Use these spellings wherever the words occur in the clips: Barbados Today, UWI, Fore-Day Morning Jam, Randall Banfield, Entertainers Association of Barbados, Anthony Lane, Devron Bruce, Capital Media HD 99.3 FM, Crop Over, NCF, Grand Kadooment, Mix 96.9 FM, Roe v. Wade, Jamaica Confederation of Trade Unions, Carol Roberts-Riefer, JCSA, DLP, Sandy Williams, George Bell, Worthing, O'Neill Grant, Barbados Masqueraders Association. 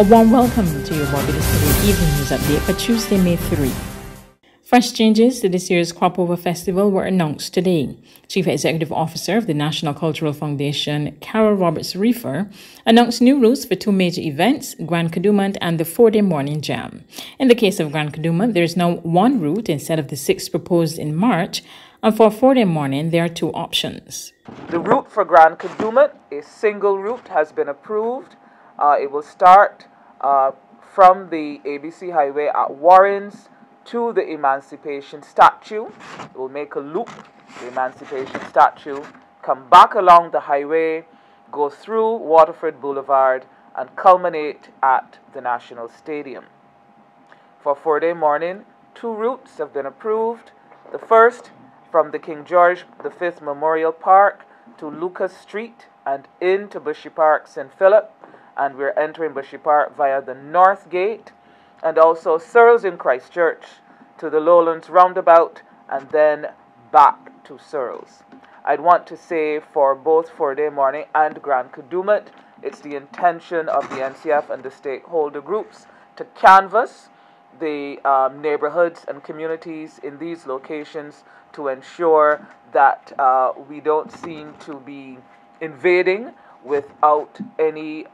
A warm welcome to your Barbados Today Evening News Update for Tuesday, May 3. Fresh changes to this year's Crop Over Festival were announced today. Chief Executive Officer of the National Cultural Foundation, Carol Roberts-Riefer, announced new rules for two major events, Grand Kadooment and the Fore-Day Morning Jam. In the case of Grand Kadooment, there is now one route instead of the six proposed in March, and for Fore-Day Morning, there are two options. The route for Grand Kadooment, a single route, has been approved. It will start from the ABC Highway at Warren's to the Emancipation Statue. It will make a loop, the Emancipation Statue, come back along the highway, go through Waterford Boulevard, and culminate at the National Stadium. For Fore-Day Morning, two routes have been approved. The first, from the King George V Memorial Park to Lucas Street and into Bushy Park, St. Philip, and we're entering Bushy Park via the North Gate, and also Searles in Christchurch to the Lowlands Roundabout, and then back to Searles. I'd want to say for both Fore-Day Morning and Grand Kadooment, it's the intention of the NCF and the stakeholder groups to canvass the neighborhoods and communities in these locations to ensure that we don't seem to be invading without any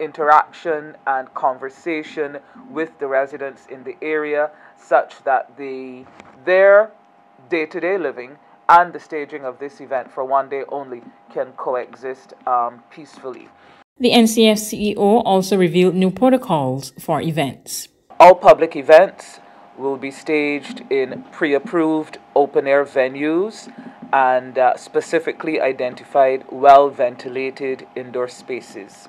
interaction and conversation with the residents in the area, such that their day-to-day living and the staging of this event for one day only can coexist peacefully. The NCF CEO also revealed new protocols for events. All public events will be staged in pre-approved open-air venues and specifically identified well-ventilated indoor spaces.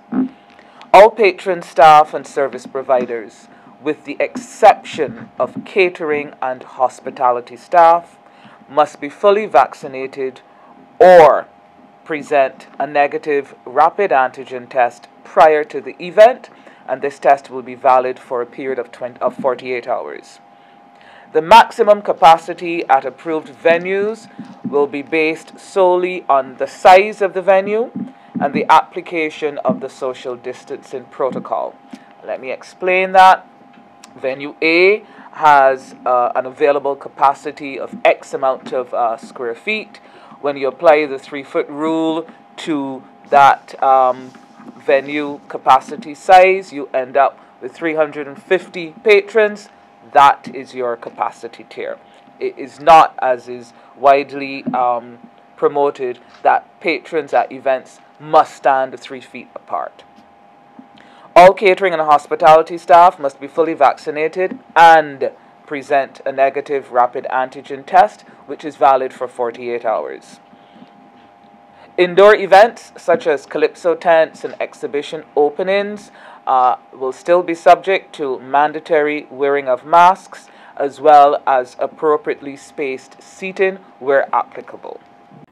All patron staff and service providers, with the exception of catering and hospitality staff, must be fully vaccinated or present a negative rapid antigen test prior to the event, and this test will be valid for a period of 48 hours. The maximum capacity at approved venues will be based solely on the size of the venue and the application of the social distancing protocol. Let me explain that. Venue A has an available capacity of X amount of square feet. When you apply the 3-foot rule to that venue capacity size, you end up with 350 patrons. That is your capacity tier. It is not, as is widely promoted, that patrons at events must stand 3 feet apart. All catering and hospitality staff must be fully vaccinated and present a negative rapid antigen test, which is valid for 48 hours. Indoor events such as calypso tents and exhibition openings will still be subject to mandatory wearing of masks, as well as appropriately spaced seating where applicable.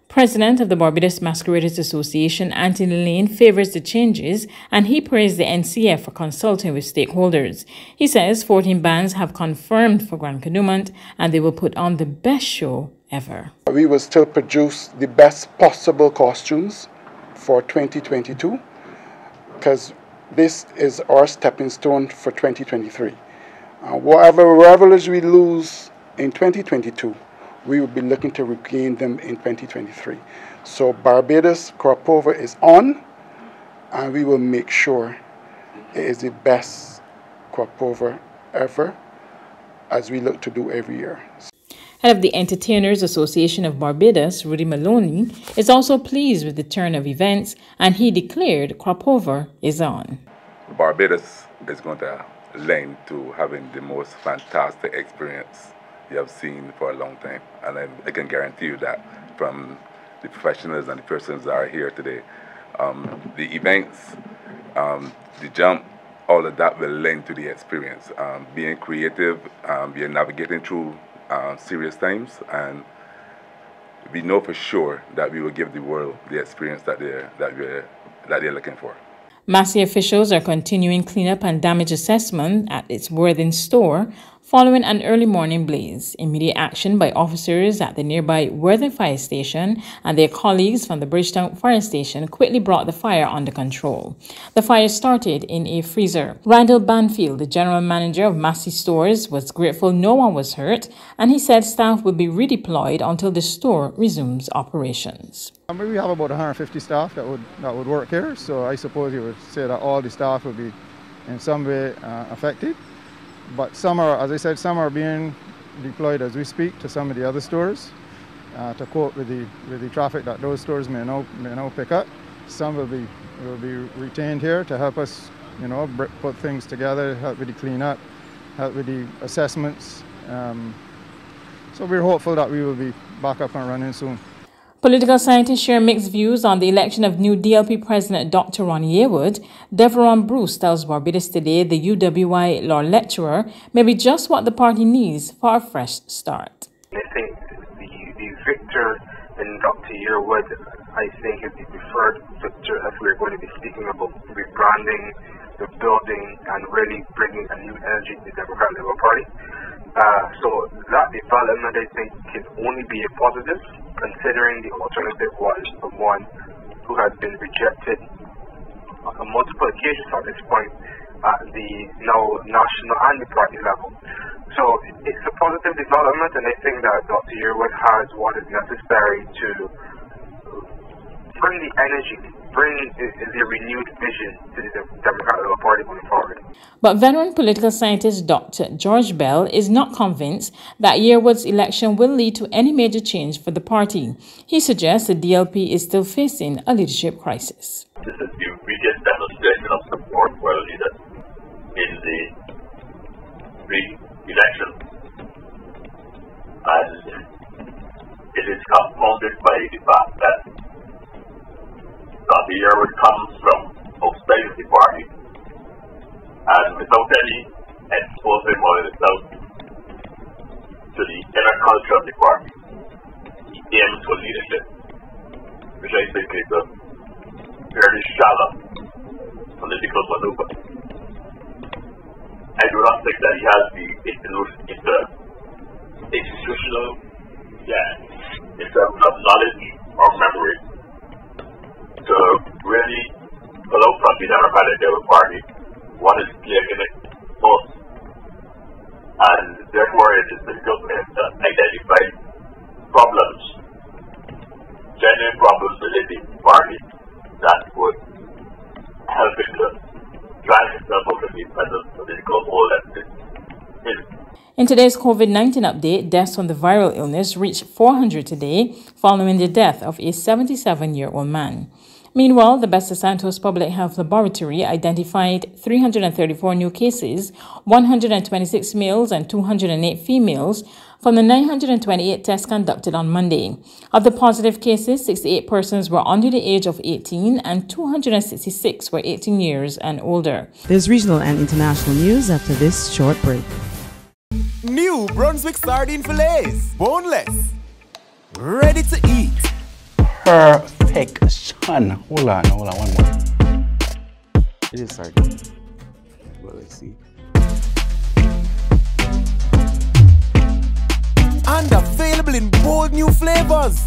President of the Barbados Masqueraders Association, Anthony Lane, favors the changes, and he praised the NCF for consulting with stakeholders. He says 14 bands have confirmed for Grand Kadooment, and they will put on the best show ever. We will still produce the best possible costumes for 2022, because this is our stepping stone for 2023. Whatever revelers we lose in 2022, we will be looking to regain them in 2023. So Barbados Crop Over is on, and we will make sure it is the best Crop Over ever, as we look to do every year. Head of the Entertainers Association of Barbados, Rudy Maloney, is also pleased with the turn of events, and he declared Crop Over is on. Barbados is going to lend to having the most fantastic experience you have seen for a long time, and I can guarantee you that from the professionals and the persons that are here today, the events, the jump, all of that will lend to the experience. Being creative, we are navigating through serious times, and we know for sure that we will give the world the experience that they're looking for. Massy officials are continuing cleanup and damage assessment at its Worthing store Following an early morning blaze, immediate action by officers at the nearby Worthing Fire Station and their colleagues from the Bridgetown Fire Station quickly brought the fire under control. The fire started in a freezer. Randall Banfield, the general manager of Massy Stores, was grateful no one was hurt, and he said staff will be redeployed until the store resumes operations. We have about 150 staff that would work here, so I suppose you would say that all the staff would be in some way affected. But some are, as I said, some are being deployed as we speak to some of the other stores to cope with the traffic that those stores may now pick up. Some will be retained here to help us, put things together, help with the cleanup, help with the assessments. So we're hopeful that we will be back up and running soon. Political scientists share mixed views on the election of new DLP President Dr. Ron Yearwood. Devron Bruce tells Barbados Today the UWI law lecturer may be just what the party needs for a fresh start. I think the victor in Dr. Yearwood, I think, is the preferred victor as we're going to be speaking about rebranding, the building, and really bringing a new energy to the Democratic Labour Party. So that development, I think, can only be a positive, considering the alternative was someone who has been rejected on multiple occasions at this point at the now national and the party level. So it's a positive development, and I think that Dr. Yearwood has what is necessary to bring the energy, bring the renewed vision to the Democratic Labour Party going forward. But veteran political scientist Dr. George Bell is not convinced that Yearwood's election will lead to any major change for the party. He suggests the DLP is still facing a leadership crisis. This is the biggest demonstration of support for a leader in the re-election, and it is compounded by the fact that Dr. Yearwood comes from outside of the party, and without any exposing himself to the inner culture of the party, he aims for leadership, which I think is a very shallow political maneuver. I do not think that he has the institutional in terms of knowledge or memory to really pull out from the Democratic Labour Party what is clear in it most. And therefore it is difficult for him to identify problems, genuine problems related to the party that would help it to drive itself out of the present political hole that it is. In today's COVID-19 update, deaths from the viral illness reached 400 today, following the death of a 77-year-old man. Meanwhile, the Best of Santos Public Health Laboratory identified 334 new cases, 126 males and 208 females, from the 928 tests conducted on Monday. Of the positive cases, 68 persons were under the age of 18 and 266 were 18 years and older. There's regional and international news after this short break. New Brunswick sardine fillets, boneless, ready to eat. Perfection. Hold on, one more. It is sardine. Well, let's see. And available in bold new flavors.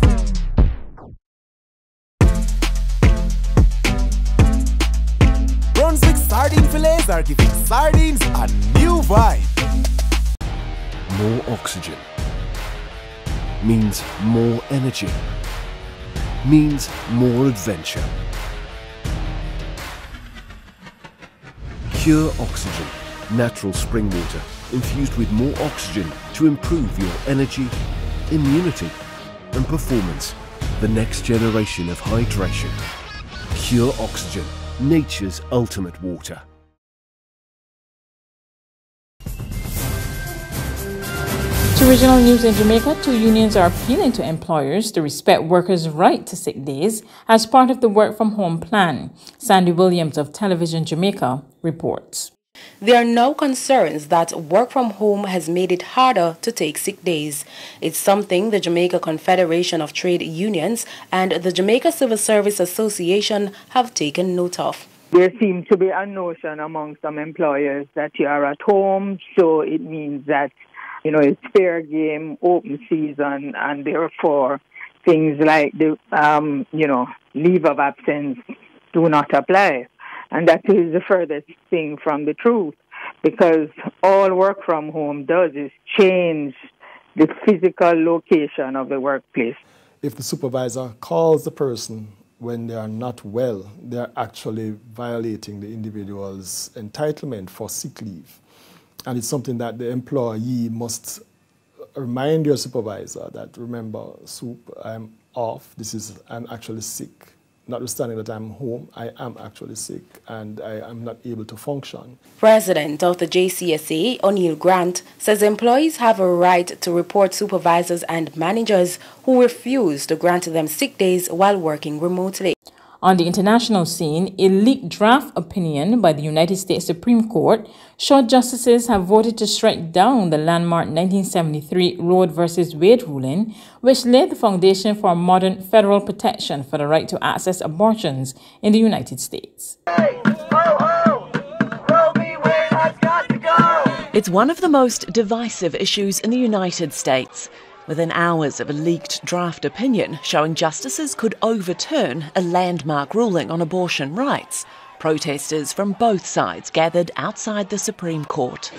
Brunswick sardine fillets are giving sardines a new vibe. More oxygen means more energy. Means more adventure. Pure oxygen, natural spring water infused with more oxygen to improve your energy, immunity and performance. The next generation of hydration. Pure oxygen, nature's ultimate water. Regional news in Jamaica, two unions are appealing to employers to respect workers' right to sick days as part of the work-from-home plan. Sandy Williams of Television Jamaica reports. There are now concerns that work from home has made it harder to take sick days. It's something the Jamaica Confederation of Trade Unions and the Jamaica Civil Service Association have taken note of. there seems to be a notion among some employers that you are at home, so it means that, you know, it's fair game, open season, and therefore things like the, you know, leave of absence do not apply. And that is the furthest thing from the truth, because all work from home does is change the physical location of the workplace. If the supervisor calls the person when they are not well, they are actually violating the individual's entitlement for sick leave. And it's something that the employee must remind your supervisor that, remember, soup, I'm off, this is, I'm actually sick. Notwithstanding that I'm home, I am actually sick and I am not able to function. President of the JCSA, O'Neill Grant, says employees have a right to report supervisors and managers who refuse to grant them sick days while working remotely. On the international scene, a leaked draft opinion by the United States Supreme Court showed justices have voted to strike down the landmark 1973 Roe v. Wade ruling, which laid the foundation for modern federal protection for the right to access abortions in the United States. It's one of the most divisive issues in the United States. Within hours of a leaked draft opinion showing justices could overturn a landmark ruling on abortion rights, protesters from both sides gathered outside the Supreme Court.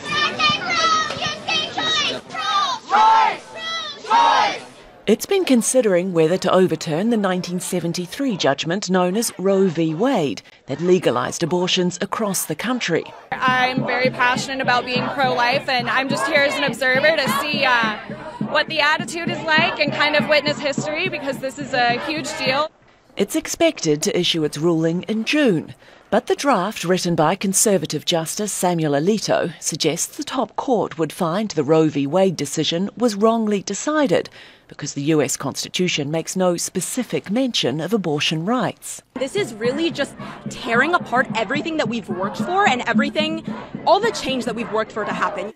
It's been considering whether to overturn the 1973 judgment known as Roe v. Wade that legalized abortions across the country. I'm very passionate about being pro-life, and I'm just here as an observer to see what the attitude is like and kind of witness history, because this is a huge deal. It's expected to issue its ruling in June, but the draft written by Conservative Justice Samuel Alito suggests the top court would find the Roe v. Wade decision was wrongly decided because the U.S. Constitution makes no specific mention of abortion rights. This is really just tearing apart everything that we've worked for and everything, all the change that we've worked for to happen.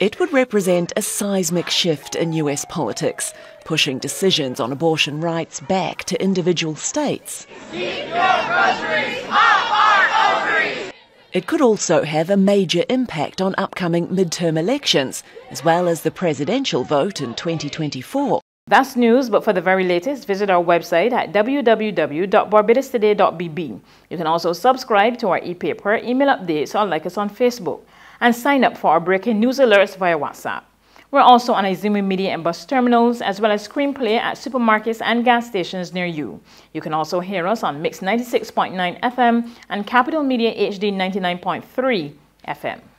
It would represent a seismic shift in U.S. politics, pushing decisions on abortion rights back to individual states. Keep your groceries off our ovaries! It could also have a major impact on upcoming midterm elections, as well as the presidential vote in 2024. That's news, but for the very latest, visit our website at www.barbadostoday.bb. You can also subscribe to our e-paper, email updates, or like us on Facebook, and sign up for our breaking news alerts via WhatsApp. We're also on Izumi Media and bus terminals, as well as Screenplay at supermarkets and gas stations near you. You can also hear us on Mix 96.9 FM and Capital Media HD 99.3 FM.